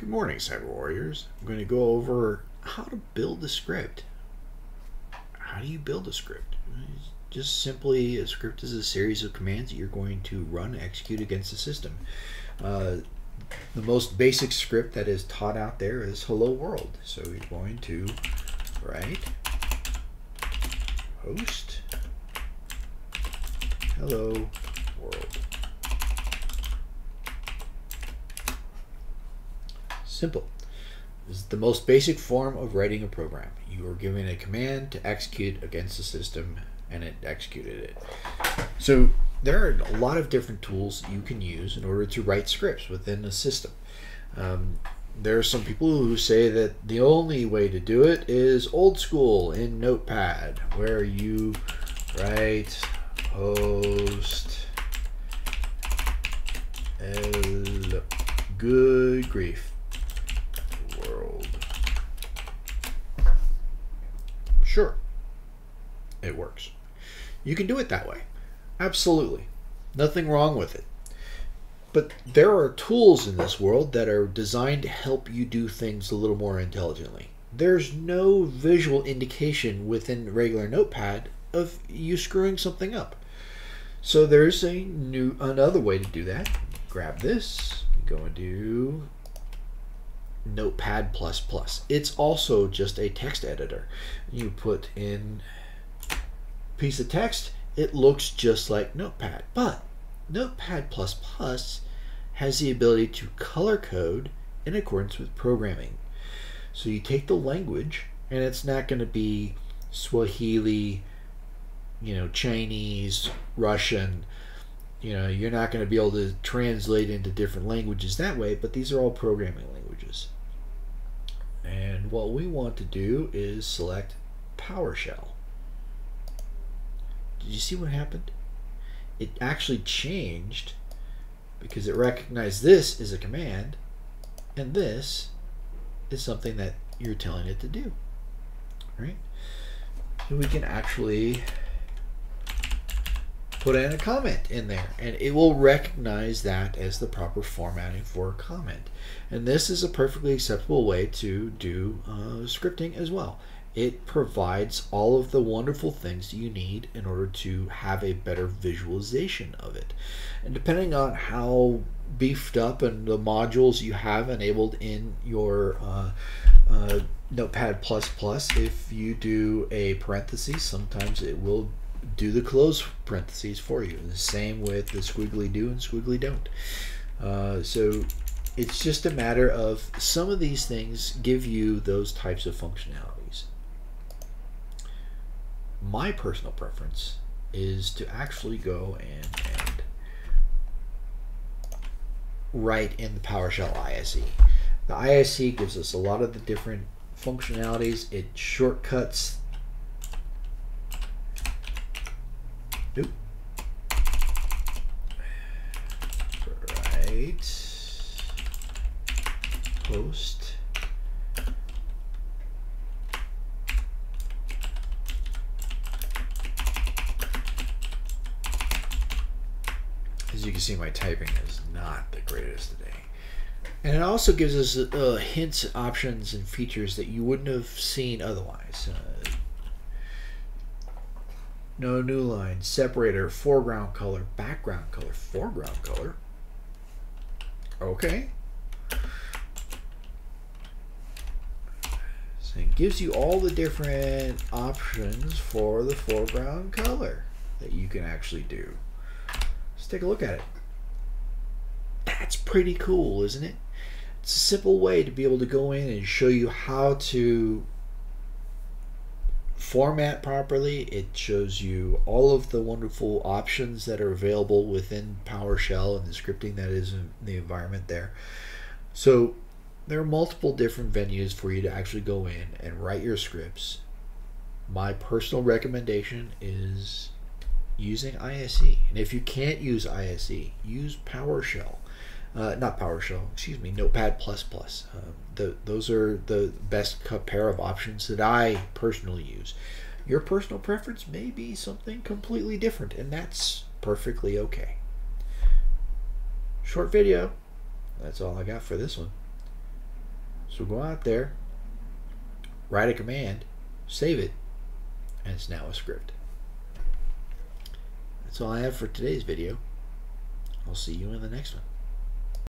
Good morning, Cyber Warriors. I'm going to go over how to build a script. How do you build a script? Just simply, a script is a series of commands that you're going to run, execute against the system. The most basic script that is taught out there is hello world. So you're going to write host hello world. Simple. This is the most basic form of writing a program. You are given a command to execute against the system and it executed it. So there are a lot of different tools you can use in order to write scripts within a system. There are some people who say that the only way to do it is old school in Notepad, where you write host hello. Good grief. Sure, it works. You can do it that way. Absolutely. Nothing wrong with it. But there are tools in this world that are designed to help you do things a little more intelligently. There's no visual indication within regular Notepad of you screwing something up. So there's another way to do that. Grab this, go and do Notepad++. It's also just a text editor. You put in a piece of text, it looks just like Notepad, but Notepad++ has the ability to color code in accordance with programming. So you take the language, and it's not going to be Swahili, Chinese, Russian. You're not going to be able to translate into different languages that way, but these are all programming languages. And what we want to do is select PowerShell. Did you see what happened? It actually changed because it recognized this is a command and this is something that you're telling it to do. Right? So we can actually put in a comment in there and it will recognize that as the proper formatting for a comment. And this is a perfectly acceptable way to do scripting as well. It provides all of the wonderful things you need in order to have a better visualization of it. And depending on how beefed up and the modules you have enabled in your Notepad++, if you do a parenthesis, sometimes it will do the close parentheses for you. The same with the squiggly do and squiggly don't. So it's just a matter of some of these things give you those types of functionalities. My personal preference is to actually go and write in the PowerShell ISE. The ISE gives us a lot of the different functionalities. It shortcuts host . As you can see, my typing is not the greatest today. And it also gives us hints, options, and features that you wouldn't have seen otherwise. No new line, separator, foreground color, background color, foreground color. Okay. So it gives you all the different options for the foreground color that you can actually do. Let's take a look at it. That's pretty cool, isn't it? It's a simple way to be able to go in and show you how to format properly. It shows you all of the wonderful options that are available within PowerShell and the scripting that is in the environment there. So there are multiple different venues for you to actually go in and write your scripts. My personal recommendation is using ISE. And if you can't use ISE, use PowerShell. Notepad++. Those are the best pair of options that I personally use. Your personal preference may be something completely different, and that's perfectly okay. Short video. That's all I got for this one. So go out there, write a command, save it, and it's now a script. That's all I have for today's video. I'll see you in the next one.